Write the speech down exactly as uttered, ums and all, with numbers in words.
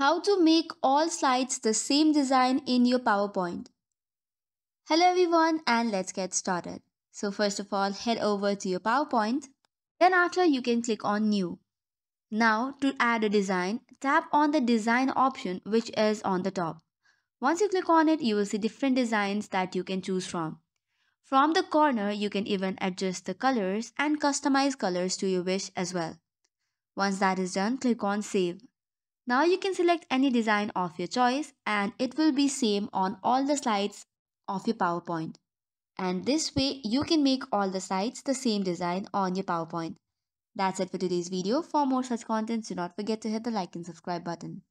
How to make all slides the same design in your PowerPoint. Hello everyone, and let's get started. So first of all, head over to your PowerPoint. Then after, you can click on New. Now to add a design, tap on the design option which is on the top. Once you click on it, you will see different designs that you can choose from. From the corner, you can even adjust the colors and customize colors to your wish as well. Once that is done, click on Save. Now you can select any design of your choice and it will be same on all the slides of your PowerPoint. And this way, you can make all the slides the same design on your PowerPoint. That's it for today's video. For more such contents, do not forget to hit the like and subscribe button.